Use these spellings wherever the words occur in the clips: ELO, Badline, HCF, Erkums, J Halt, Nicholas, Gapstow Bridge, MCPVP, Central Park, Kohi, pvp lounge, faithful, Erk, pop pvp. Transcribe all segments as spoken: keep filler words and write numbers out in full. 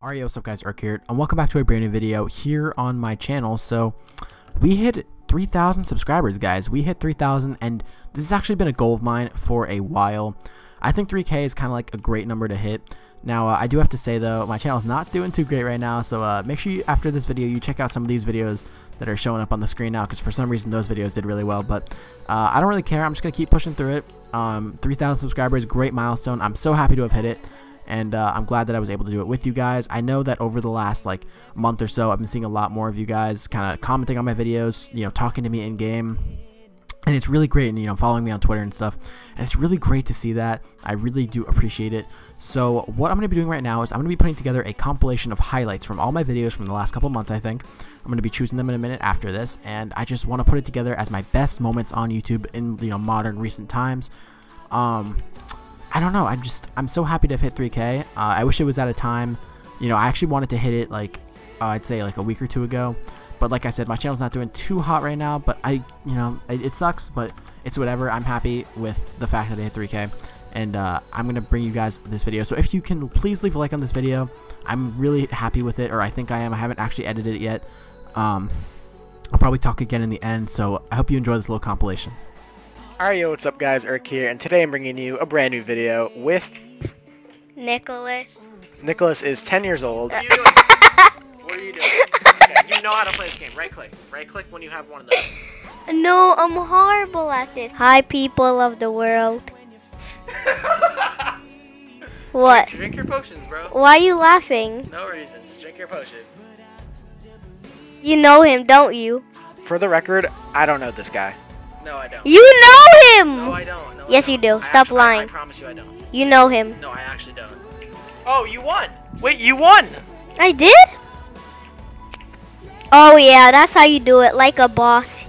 Alright, what's up guys, Erk here, and welcome back to a brand new video here on my channel. So, we hit three thousand subscribers, guys. We hit three thousand, and this has actually been a goal of mine for a while. I think three K is kind of like a great number to hit. Now, uh, I do have to say, though, my channel's not doing too great right now, so uh, make sure you, after this video, you check out some of these videos that are showing up on the screen now, because for some reason, those videos did really well, but uh, I don't really care. I'm just going to keep pushing through it. Um, three thousand subscribers, great milestone. I'm so happy to have hit it. And uh, I'm glad that I was able to do it with you guys. I know that over the last like month or so, I've been seeing a lot more of you guys kind of commenting on my videos, you know, talking to me in game, and it's really great. And you know, following me on Twitter and stuff, and it's really great to see that. I really do appreciate it. So what I'm going to be doing right now is I'm going to be putting together a compilation of highlights from all my videos from the last couple months. I think I'm going to be choosing them in a minute after this, and I just want to put it together as my best moments on YouTube in, you know, modern recent times. Um. I don't know, I'm just, I'm so happy to have hit three K. Uh, I wish it was at a time, you know, I actually wanted to hit it like, uh, I'd say like a week or two ago. But like I said, my channel's not doing too hot right now, but I, you know, it, it sucks, but it's whatever. I'm happy with the fact that I hit three K, and uh, I'm going to bring you guys this video. So if you can, please leave a like on this video. I'm really happy with it, or I think I am. I haven't actually edited it yet. Um, I'll probably talk again in the end, so I hope you enjoy this little compilation. Alright, yo, what's up guys, Erk here, and today I'm bringing you a brand new video with... Nicholas. Nicholas is ten years old. What are you doing? What are you doing? Okay, you know how to play this game. Right click. Right click when you have one of those. No, I'm horrible at this. Hi, people of the world. What? Drink, drink your potions, bro. Why are you laughing? No reason. Just drink your potions. You know him, don't you? For the record, I don't know this guy. No, I don't. You know him! No, I don't. No, yes, I don't. You do. Stop actually, lying. I, I promise you I don't. You know him. No, I actually don't. Oh, you won! Wait, you won! I did? Oh, yeah, that's how you do it, like a boss.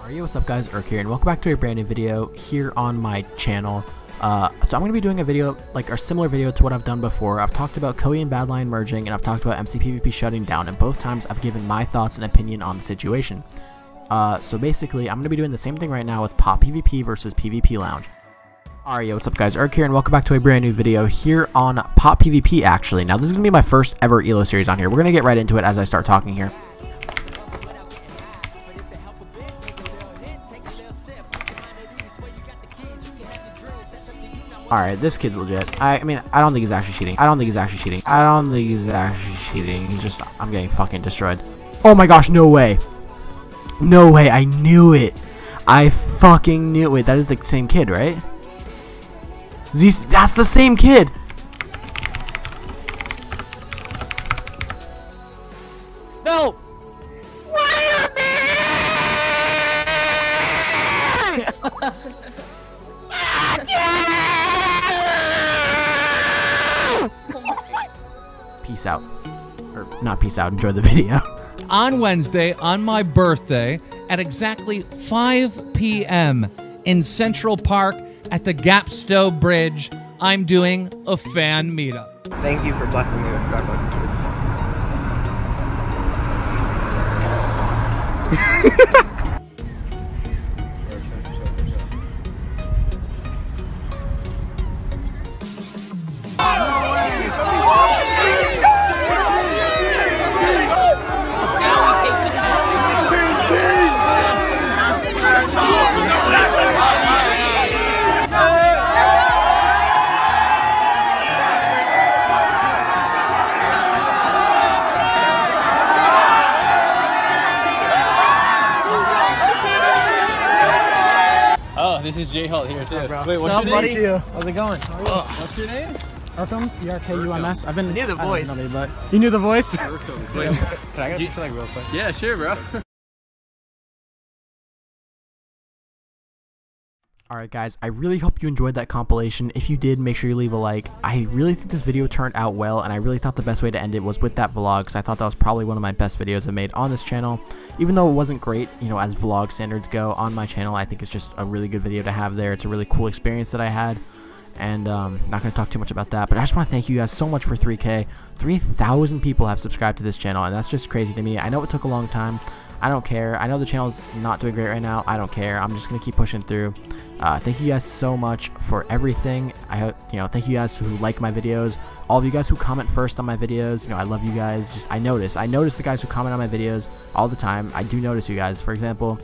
Alright, what's up, guys? Erk here, and welcome back to a brand new video here on my channel. Uh, so I'm going to be doing a video, like a similar video to what I've done before. I've talked about Kohi and Badline merging, and I've talked about M C P V P shutting down, and both times I've given my thoughts and opinion on the situation. Uh, so basically, I'm going to be doing the same thing right now with Pop PvP versus PvP Lounge. Alright, yo, what's up guys, Erk here, and welcome back to a brand new video here on Pop PvP, actually. Now, this is going to be my first ever E L O series on here. We're going to get right into it as I start talking here. Alright, this kid's legit. I, I mean, I don't think he's actually cheating. I don't think he's actually cheating. I don't think he's actually cheating. He's just, I'm getting fucking destroyed. Oh my gosh, no way. No way, I knew it. I fucking knew it. That is the same kid, right? These, that's the same kid. No. Peace out. Or not peace out, enjoy the video. On Wednesday, on my birthday, at exactly five P M in Central Park at the Gapstow Bridge, I'm doing a fan meetup. Thank you for blessing me with Starbucks. This is J Halt here too. Hi, wait, what's Sup, your buddy? Name? How's it going? How are you? Oh. What's your name? Erkums, E R K U M S. I've been. I knew the voice. I don't know, but you knew the voice. Erkums. Wait, can I get you, like real quick? Yeah, sure, bro. Alright guys, I really hope you enjoyed that compilation. If you did, make sure you leave a like. I really think this video turned out well, and I really thought the best way to end it was with that vlog, because I thought that was probably one of my best videos I've made on this channel. Even though it wasn't great, you know, as vlog standards go on my channel, I think it's just a really good video to have there. It's a really cool experience that I had, and um, not going to talk too much about that, but I just want to thank you guys so much for three K. three thousand people have subscribed to this channel, and that's just crazy to me. I know it took a long time. I don't care. I know the channel's not doing great right now. I don't care. I'm just gonna keep pushing through. Uh, thank you guys so much for everything. I hope, you know, thank you guys who like my videos, all of you guys who comment first on my videos. You know, I love you guys. Just I notice I notice the guys who comment on my videos all the time. I do notice you guys. For example,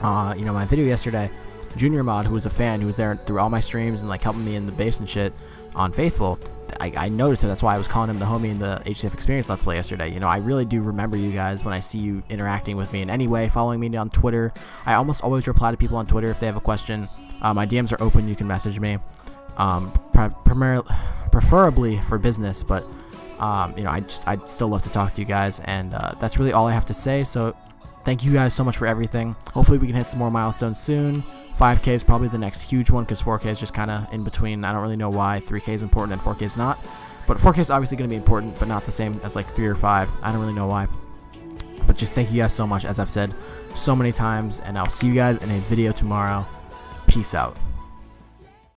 uh, you know, my video yesterday, Junior Mod, who was a fan, who was there through all my streams and like helping me in the base and shit on Faithful, I, I noticed it. That's why I was calling him the homie in the H C F Experience Let's Play yesterday. You know, I really do remember you guys when I see you interacting with me in any way, following me on Twitter. I almost always reply to people on Twitter if they have a question. Uh, my D Ms are open. You can message me, um, pre primarily, preferably for business, but um, you know, I just I'd still love to talk to you guys, and uh, that's really all I have to say. So, thank you guys so much for everything. Hopefully, we can hit some more milestones soon. five K is probably the next huge one because four K is just kind of in between. I don't really know why three K is important and four K is not. But four K is obviously going to be important, but not the same as like three or five. I don't really know why. But just thank you guys so much, as I've said so many times. And I'll see you guys in a video tomorrow. Peace out.